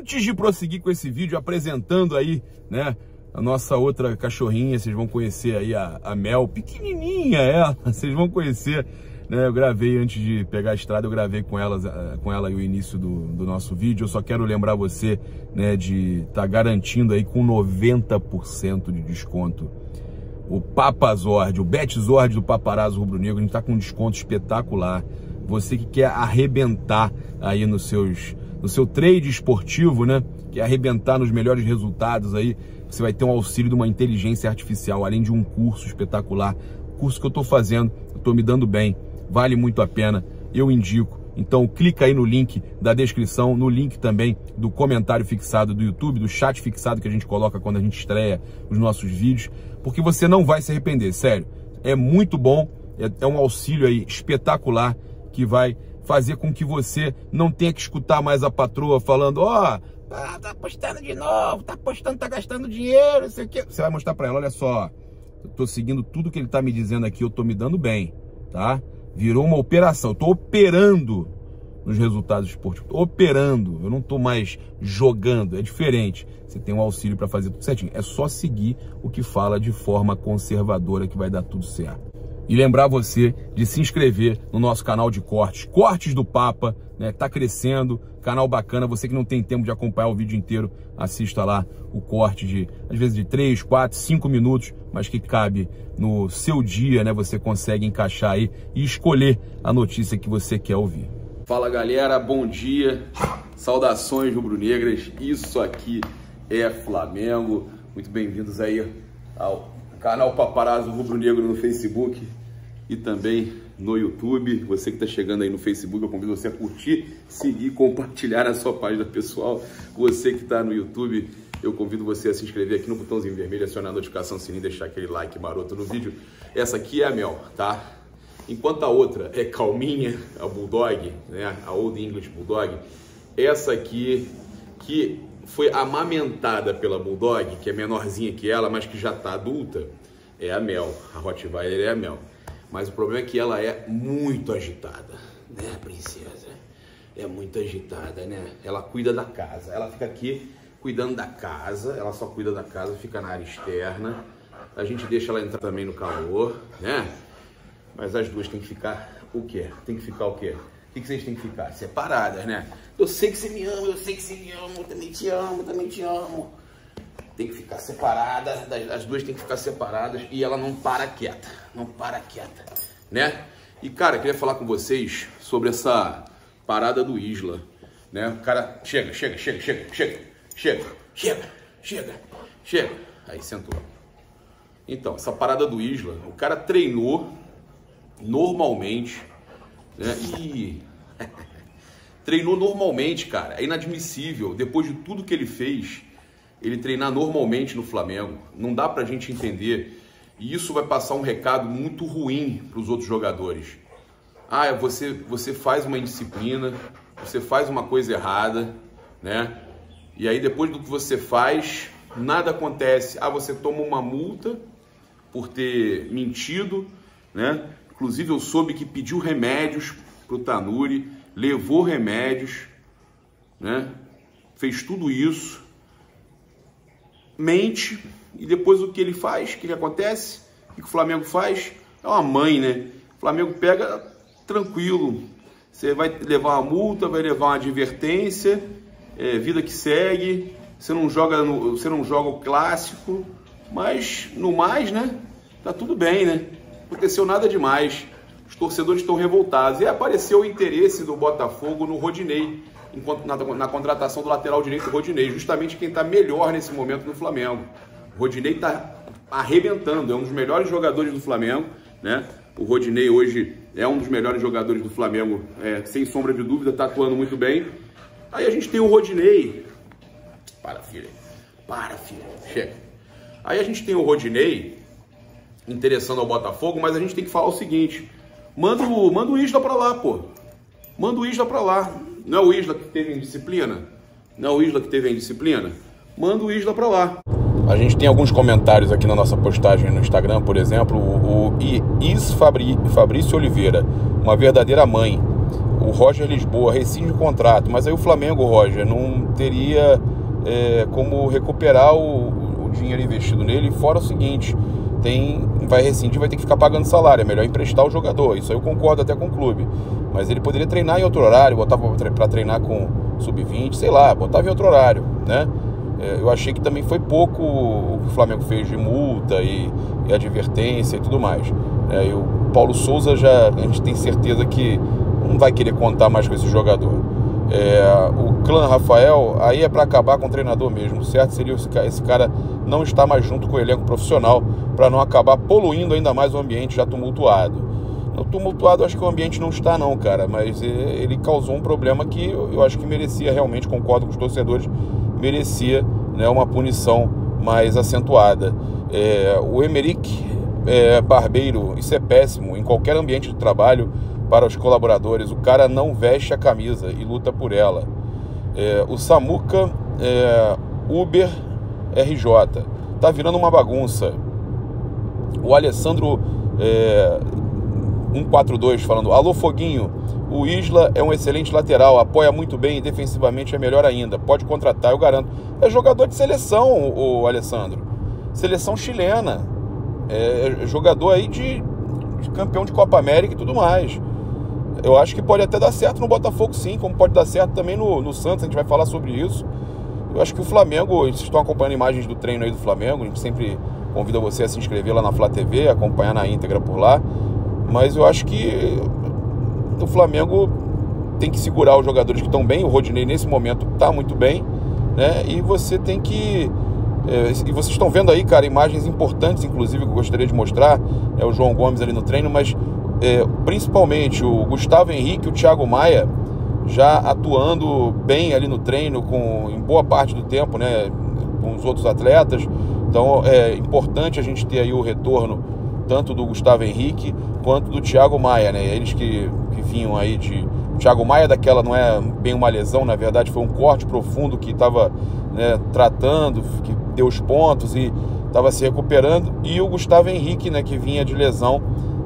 Antes de prosseguir com esse vídeo, apresentando aí, né, a nossa outra cachorrinha, vocês vão conhecer aí a Mel, pequenininha ela, vocês vão conhecer, né, eu gravei antes de pegar a estrada, eu gravei com ela aí o início do nosso vídeo. Eu só quero lembrar você, né, de estar garantindo aí com 90% de desconto o Papazord, o Betzord do Paparazzo Rubro Negro. A gente tá com um desconto espetacular. Você que quer arrebentar aí no seu trade esportivo, né? Quer arrebentar nos melhores resultados aí, você vai ter um auxílio de uma inteligência artificial, além de um curso espetacular. O curso que eu tô fazendo, eu tô me dando bem, vale muito a pena, eu indico. Então clica aí no link da descrição, no link também do comentário fixado do YouTube, do chat fixado que a gente coloca quando a gente estreia os nossos vídeos, porque você não vai se arrepender, sério. É muito bom, é um auxílio aí espetacular, que vai fazer com que você não tenha que escutar mais a patroa falando: ó, tá apostando de novo, tá apostando, tá gastando dinheiro, não sei o quê. Você vai mostrar pra ela: olha só, eu tô seguindo tudo que ele tá me dizendo aqui, eu tô me dando bem, tá? Virou uma operação, eu tô operando nos resultados esportivos, operando, eu não tô mais jogando, é diferente. Você tem um auxílio pra fazer tudo certinho, é só seguir o que fala de forma conservadora que vai dar tudo certo. E lembrar você de se inscrever no nosso canal de cortes, Cortes do Papa, né? Tá crescendo, canal bacana. Você que não tem tempo de acompanhar o vídeo inteiro, assista lá o corte de, às vezes, de 3, 4, 5 minutos, mas que cabe no seu dia, né? Você consegue encaixar aí e escolher a notícia que você quer ouvir. Fala, galera, bom dia, saudações rubro-negras, isso aqui é Flamengo. Muito bem-vindos aí ao canal Paparazzo Rubro Negro no Facebook e também no YouTube. Você que está chegando aí no Facebook, eu convido você a curtir, seguir, compartilhar a sua página pessoal. Você que está no YouTube, eu convido você a se inscrever aqui no botãozinho vermelho, acionar a notificação, sininho, deixar aquele like maroto no vídeo. Essa aqui é a Mel, tá? Enquanto a outra é calminha, a Bulldog, né? A Old English Bulldog. Essa aqui, que foi amamentada pela Bulldog, que é menorzinha que ela, mas que já está adulta, é a Mel. A Rottweiler é a Mel. Mas o problema é que ela é muito agitada, né, princesa? É muito agitada, né? Ela cuida da casa. Ela fica aqui cuidando da casa. Ela só cuida da casa, fica na área externa. A gente deixa ela entrar também no calor, né? Mas as duas têm que ficar o quê? Tem que ficar o quê? O que vocês têm que ficar? Separadas, né? Eu sei que você me ama, eu sei que você me ama, eu também te amo, Tem que ficar separada, as duas têm que ficar separadas e ela não para quieta, né? E, cara, eu queria falar com vocês sobre essa parada do Isla, né? O cara, chega. Aí sentou. Então, essa parada do Isla, o cara treinou normalmente, né? E treinou normalmente, cara. É inadmissível, depois de tudo que ele fez, ele treinar normalmente no Flamengo. Não dá pra gente entender. E isso vai passar um recado muito ruim pros outros jogadores. Ah, você faz uma indisciplina, você faz uma coisa errada, né? E aí depois do que você faz, nada acontece. Ah, você toma uma multa por ter mentido, né? Inclusive, eu soube que pediu remédios para o Tanuri, levou remédios, né? Fez tudo isso, mente, e depois o que ele faz, o que acontece, o que o Flamengo faz, é uma mãe, né? O Flamengo pega tranquilo, você vai levar uma multa, vai levar uma advertência, é vida que segue, você não joga o clássico, mas no mais, né? Tá tudo bem, né? Aconteceu nada demais, os torcedores estão revoltados. E apareceu o interesse do Botafogo no Rodinei, na contratação do lateral direito Rodinei, justamente quem está melhor nesse momento no Flamengo. O Rodinei está arrebentando, é um dos melhores jogadores do Flamengo, né? O Rodinei hoje é um dos melhores jogadores do Flamengo, sem sombra de dúvida, está atuando muito bem. Aí a gente tem o Rodinei... Para, filha, chega. Aí a gente tem o Rodinei interessando ao Botafogo, mas a gente tem que falar o seguinte: manda o Isla pra lá, pô. Manda o Isla pra lá. Não é o Isla que teve indisciplina? Manda o Isla pra lá. A gente tem alguns comentários aqui na nossa postagem no Instagram, por exemplo, o Fabrício Oliveira, uma verdadeira mãe. o Roger Lisboa rescinde o contrato, mas aí o Flamengo, Roger, não teria como recuperar o dinheiro investido nele, fora o seguinte, vai rescindir, vai ter que ficar pagando salário, é melhor emprestar o jogador, isso aí eu concordo até com o clube, mas ele poderia treinar em outro horário, botar para treinar com sub-20, sei lá, botava em outro horário, né? Eu achei que também foi pouco o Flamengo fez de multa e advertência e tudo mais. E o Paulo Souza, a gente tem certeza que não vai querer contar mais com esse jogador. O clã Rafael, aí é para acabar com o treinador mesmo, certo? Seria esse cara não estar mais junto com o elenco profissional para não acabar poluindo ainda mais o ambiente já tumultuado. No tumultuado, acho que o ambiente não está não, cara, mas ele causou um problema que eu acho que merecia realmente, concordo com os torcedores, merecia, né, uma punição mais acentuada. O Emerick barbeiro, isso é péssimo em qualquer ambiente de trabalho para os colaboradores, o cara não veste a camisa e luta por ela. O Samuca, Uber RJ, tá virando uma bagunça. O Alessandro 142 falando: alô Foguinho, o Isla é um excelente lateral, apoia muito bem e defensivamente é melhor ainda, pode contratar, eu garanto. É jogador de seleção, o Alessandro, seleção chilena, é jogador aí de campeão de Copa América e tudo mais. Eu acho que pode até dar certo no Botafogo, sim, como pode dar certo também no Santos, a gente vai falar sobre isso. Eu acho que o Flamengo, vocês estão acompanhando imagens do treino aí do Flamengo, a gente sempre convida você a se inscrever lá na Fla TV, acompanhar na íntegra por lá. Mas eu acho que o Flamengo tem que segurar os jogadores que estão bem. O Rodinei, nesse momento, está muito bem, né? E você tem que... e vocês estão vendo aí, cara, imagens importantes, inclusive, que eu gostaria de mostrar. É o João Gomes ali no treino, mas principalmente o Gustavo Henrique, o Thiago Maia, já atuando bem ali no treino, em boa parte do tempo, né, com os outros atletas. Então, é importante a gente ter aí o retorno tanto do Gustavo Henrique quanto do Thiago Maia, né? Eles que vinham aí de... O Thiago Maia daquela não é bem uma lesão, na verdade foi um corte profundo que estava, né, tratando, que deu os pontos e estava se recuperando. E o Gustavo Henrique, né, que vinha de lesão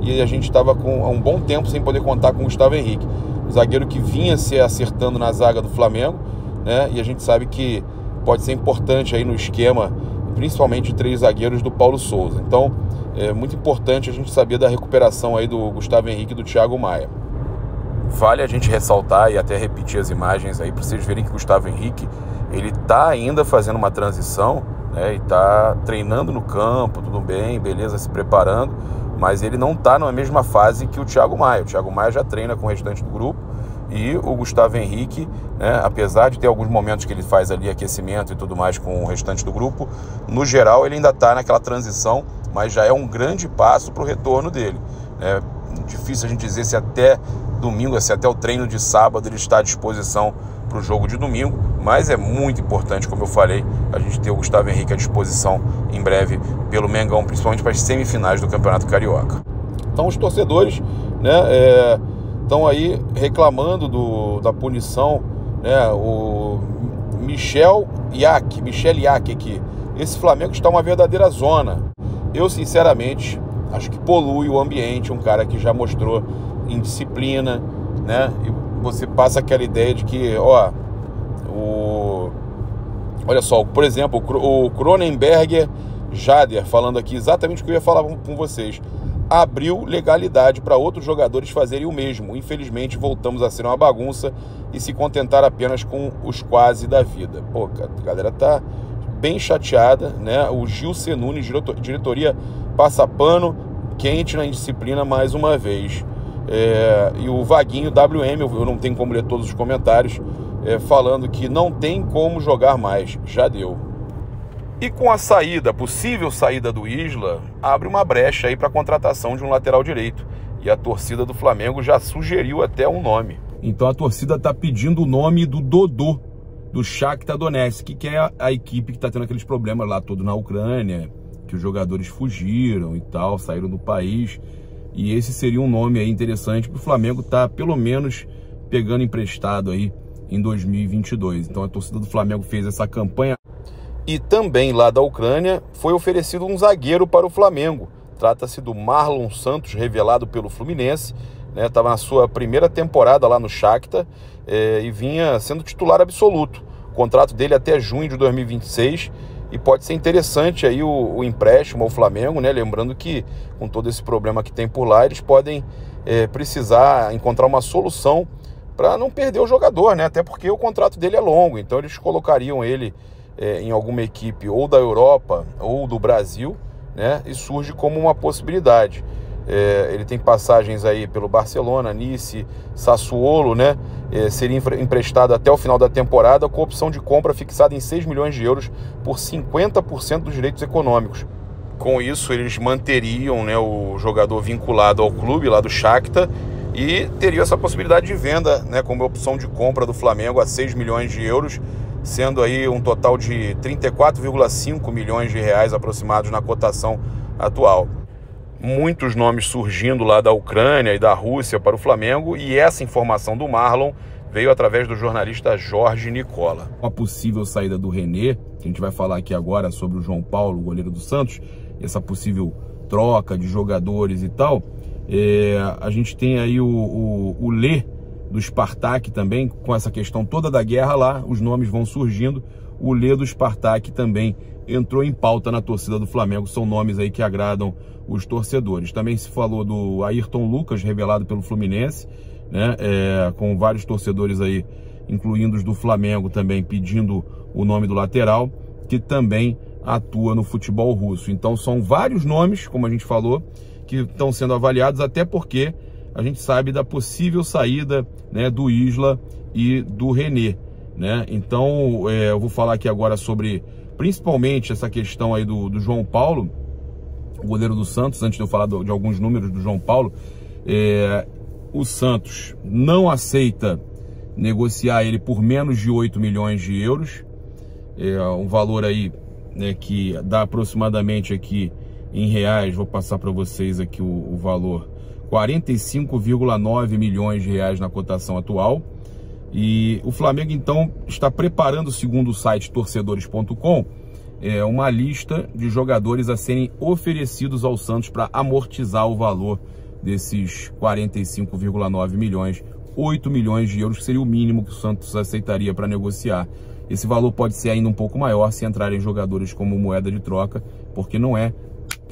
e a gente estava há um bom tempo sem poder contar com o Gustavo Henrique. O zagueiro que vinha se acertando na zaga do Flamengo, né? E a gente sabe que pode ser importante aí no esquema, principalmente três zagueiros do Paulo Souza. Então, é muito importante a gente saber da recuperação aí do Gustavo Henrique e do Thiago Maia. Vale a gente ressaltar e até repetir as imagens aí para vocês verem que o Gustavo Henrique, ele tá ainda fazendo uma transição, né? E tá treinando no campo, tudo bem, beleza, se preparando, mas ele não tá na mesma fase que o Thiago Maia. O Thiago Maia já treina com o restante do grupo. E o Gustavo Henrique, né, apesar de ter alguns momentos que ele faz ali aquecimento e tudo mais com o restante do grupo, no geral ele ainda está naquela transição, mas já é um grande passo para o retorno dele. É difícil a gente dizer se até domingo, se até o treino de sábado ele está à disposição para o jogo de domingo, mas é muito importante, como eu falei, a gente ter o Gustavo Henrique à disposição em breve pelo Mengão, principalmente para as semifinais do Campeonato Carioca. Então os torcedores, né, estão aí reclamando da punição, né? O Michel Iack aqui. Esse Flamengo está uma verdadeira zona. Eu, sinceramente, acho que polui o ambiente. Um cara que já mostrou indisciplina, né? E você passa aquela ideia de que, ó, olha só, por exemplo, o Cronenberger Jader, falando aqui exatamente o que eu ia falar com vocês. Abriu legalidade para outros jogadores fazerem o mesmo. Infelizmente, voltamos a ser uma bagunça e se contentar apenas com os quase da vida. Pô, a galera tá bem chateada, né? O Gil Senuni, diretoria passa pano quente na indisciplina mais uma vez. E o Vaguinho WM, eu não tenho como ler todos os comentários, falando que não tem como jogar mais, já deu. E com a possível saída do Isla, abre uma brecha aí para a contratação de um lateral direito. E a torcida do Flamengo já sugeriu até um nome. Então a torcida está pedindo o nome do Dodô, do Shakhtar Donetsk, que é a equipe que está tendo aqueles problemas lá todo na Ucrânia, que os jogadores fugiram e tal, saíram do país. E esse seria um nome aí interessante para o Flamengo estar, pelo menos, pegando emprestado aí em 2022. Então a torcida do Flamengo fez essa campanha. E também lá da Ucrânia foi oferecido um zagueiro para o Flamengo. Trata-se do Marlon Santos, revelado pelo Fluminense, né? Tava na sua primeira temporada lá no Shakhtar e vinha sendo titular absoluto. O contrato dele até junho de 2026 e pode ser interessante aí o empréstimo ao Flamengo, né? Lembrando que com todo esse problema que tem por lá, eles podem precisar encontrar uma solução para não perder o jogador, né? Até porque o contrato dele é longo, então eles colocariam ele em alguma equipe ou da Europa ou do Brasil, né? E surge como uma possibilidade. Ele tem passagens aí pelo Barcelona, Nice, Sassuolo, né? Seria emprestado até o final da temporada com opção de compra fixada em 6 milhões de euros por 50% dos direitos econômicos. Com isso, eles manteriam, né, o jogador vinculado ao clube lá do Shakhtar e teriam essa possibilidade de venda, né, como opção de compra do Flamengo a 6 milhões de euros, sendo aí um total de 34,5 milhões de reais aproximados na cotação atual. Muitos nomes surgindo lá da Ucrânia e da Rússia para o Flamengo, e essa informação do Marlon veio através do jornalista Jorge Nicola. Uma possível saída do René, que a gente vai falar aqui agora sobre o João Paulo, goleiro do Santos, essa possível troca de jogadores e tal. A gente tem aí o Lê do Spartak também, com essa questão toda da guerra lá, os nomes vão surgindo. O Lê do Spartak também entrou em pauta na torcida do Flamengo, são nomes aí que agradam os torcedores. Também se falou do Ayrton Lucas, revelado pelo Fluminense, né? Com vários torcedores aí, incluindo os do Flamengo também, pedindo o nome do lateral, que também atua no futebol russo. Então são vários nomes, como a gente falou, que estão sendo avaliados, até porque a gente sabe da possível saída, né, do Isla e do René, né? Então eu vou falar aqui agora sobre principalmente essa questão aí do João Paulo, o goleiro do Santos. Antes de eu falar de alguns números do João Paulo, o Santos não aceita negociar ele por menos de 8 milhões de euros, um valor aí, né, que dá aproximadamente aqui em reais, vou passar para vocês aqui o valor, 45,9 milhões de reais na cotação atual. E o Flamengo, então, está preparando, segundo o site torcedores.com, uma lista de jogadores a serem oferecidos ao Santos para amortizar o valor desses 45,9 milhões, 8 milhões de euros, que seria o mínimo que o Santos aceitaria para negociar. Esse valor pode ser ainda um pouco maior se entrarem jogadores como moeda de troca, porque não é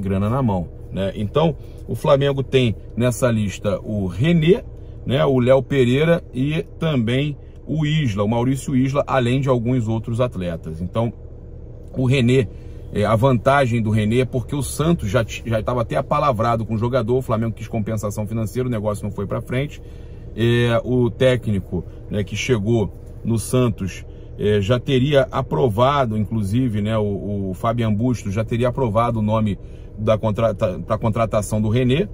grana na mão, né? Então, o Flamengo tem nessa lista o René, né, o Léo Pereira e também o Isla, o Maurício Isla, além de alguns outros atletas. Então, o René, a vantagem do René é porque o Santos já estava até apalavrado com o jogador, o Flamengo quis compensação financeira, o negócio não foi para frente. O técnico, né, que chegou no Santos já teria aprovado, inclusive, né, o Fabian Bustos já teria aprovado o nome da contratação do René.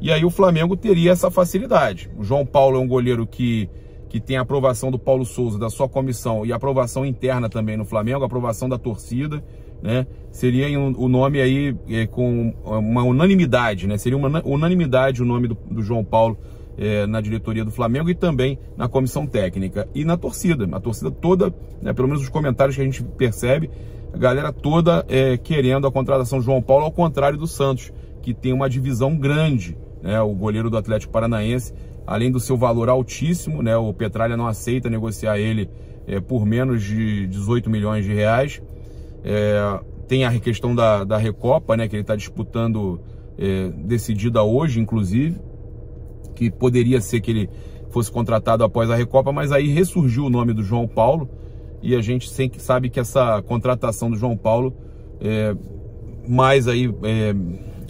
E aí o Flamengo teria essa facilidade. O João Paulo é um goleiro que tem a aprovação do Paulo Souza, da sua comissão, e aprovação interna também no Flamengo, aprovação da torcida, né? Seria o nome aí com uma unanimidade, né? Seria uma unanimidade o nome do João Paulo na diretoria do Flamengo e também na comissão técnica e na torcida. A torcida toda, né, pelo menos os comentários que a gente percebe, a galera toda querendo a contratação do João Paulo, ao contrário do Santos, que tem uma divisão grande. Né, o goleiro do Atlético Paranaense, além do seu valor altíssimo, né, o Petralha não aceita negociar ele por menos de 18 milhões de reais. Tem a questão da Recopa, né, que ele está disputando, decidida hoje, inclusive, que poderia ser que ele fosse contratado após a Recopa, mas aí ressurgiu o nome do João Paulo e a gente sempre sabe que essa contratação do João Paulo é mais aí,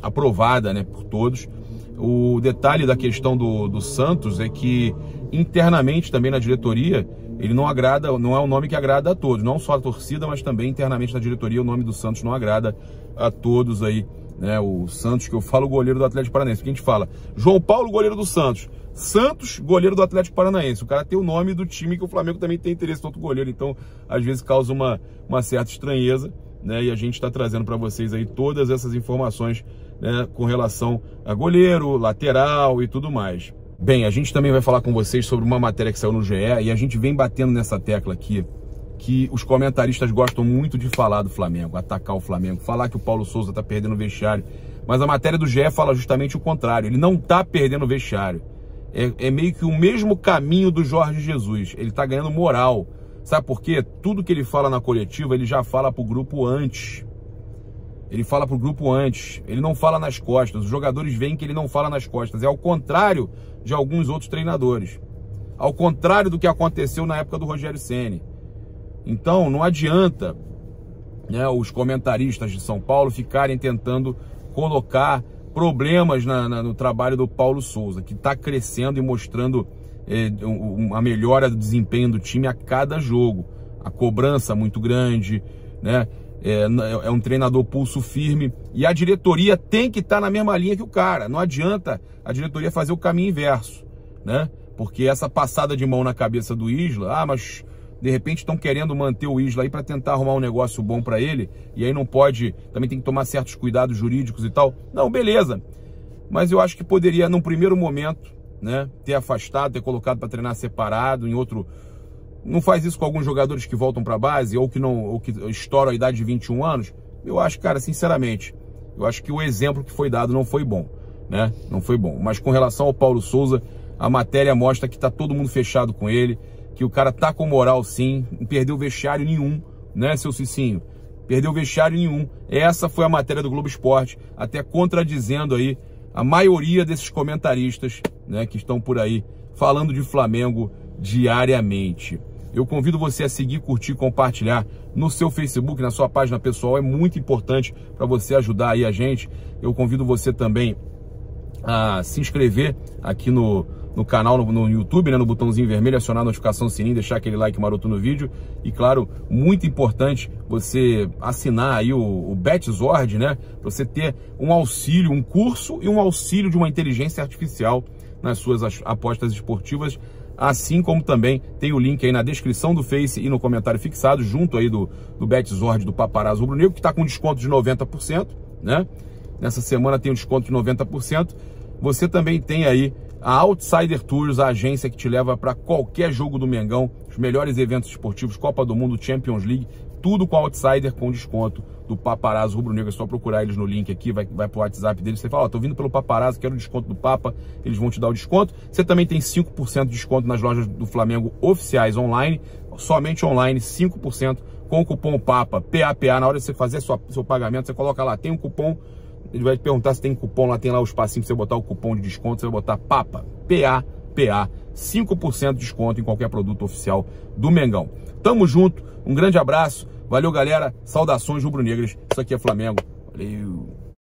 aprovada, né, por todos. O detalhe da questão do Santos é que internamente também na diretoria ele não agrada, não é um nome que agrada a todos, não só a torcida, mas também internamente na diretoria o nome do Santos não agrada a todos aí, né? O Santos, que eu falo, o goleiro do Atlético Paranaense, porque a gente fala João Paulo, goleiro do Santos, Santos, goleiro do Atlético Paranaense, o cara tem o nome do time que o Flamengo também tem interesse no outro goleiro, então às vezes causa uma certa estranheza, né? E a gente está trazendo para vocês aí todas essas informações, né, com relação a goleiro, lateral e tudo mais. Bem, a gente também vai falar com vocês sobre uma matéria que saiu no GE e a gente vem batendo nessa tecla aqui, que os comentaristas gostam muito de falar do Flamengo, atacar o Flamengo, falar que o Paulo Souza está perdendo o vestiário, mas a matéria do GE fala justamente o contrário, ele não está perdendo o vestiário, É meio que o mesmo caminho do Jorge Jesus. Ele tá ganhando moral. Sabe por quê? Tudo que ele fala na coletiva, ele já fala pro grupo antes. Ele fala pro grupo antes. Ele não fala nas costas. Os jogadores veem que ele não fala nas costas. É ao contrário de alguns outros treinadores. Ao contrário do que aconteceu na época do Rogério Ceni. Então, não adianta, né, os comentaristas de São Paulo ficarem tentando colocar problemas no trabalho do Paulo Souza, que está crescendo e mostrando a melhora do desempenho do time a cada jogo. A cobrança muito grande, né? É um treinador pulso firme, e a diretoria tem que estar na mesma linha que o cara. Não adianta a diretoria fazer o caminho inverso, né? Porque essa passada de mão na cabeça do Isla, ah, mas de repente estão querendo manter o Isla aí para tentar arrumar um negócio bom para ele, e aí não pode, também tem que tomar certos cuidados jurídicos e tal. Não, beleza. Mas eu acho que poderia, num primeiro momento, né, ter afastado, ter colocado para treinar separado, em outro. Não faz isso com alguns jogadores que voltam para a base ou que não, ou que estouram a idade de 21 anos. Eu acho, cara, sinceramente, eu acho que o exemplo que foi dado não foi bom, né? Não foi bom. Mas com relação ao Paulo Souza, a matéria mostra que tá todo mundo fechado com ele, que o cara tá com moral sim, não perdeu vestiário nenhum, né, seu Cicinho? Perdeu vestiário nenhum. Essa foi a matéria do Globo Esporte, até contradizendo aí a maioria desses comentaristas, né, que estão por aí falando de Flamengo diariamente. Eu convido você a seguir, curtir, compartilhar no seu Facebook, na sua página pessoal, é muito importante para você ajudar aí a gente. Eu convido você também a se inscrever aqui no canal, no YouTube, né, no botãozinho vermelho, acionar a notificação do sininho, deixar aquele like maroto no vídeo. E claro, muito importante você assinar aí o Betzord, né? Pra você ter um auxílio, um curso e um auxílio de uma inteligência artificial nas suas apostas esportivas. Assim como também tem o link aí na descrição do Face e no comentário fixado, junto aí do Betzord do Paparazzo Rubro Negro, que está com desconto de 90%, né? Nessa semana tem um desconto de 90%. Você também tem aí a Outsider Tours, a agência que te leva para qualquer jogo do Mengão, os melhores eventos esportivos, Copa do Mundo, Champions League, tudo com a Outsider, com desconto do Paparazzo Rubro Negro. É só procurar eles no link aqui, vai pro WhatsApp deles, você fala, ó, tô vindo pelo Paparazzo, quero o desconto do Papa, eles vão te dar o desconto. Você também tem 5% de desconto nas lojas do Flamengo oficiais online, somente online, 5%, com o cupom PAPA, PAPA. Na hora de você fazer seu pagamento, você coloca lá, tem um cupom, ele vai te perguntar se tem cupom, lá tem lá o espacinho pra você botar o cupom de desconto, você vai botar PAPA, PAPA, 5% de desconto em qualquer produto oficial do Mengão. Tamo junto, um grande abraço, valeu galera, saudações rubro-negras, isso aqui é Flamengo, valeu!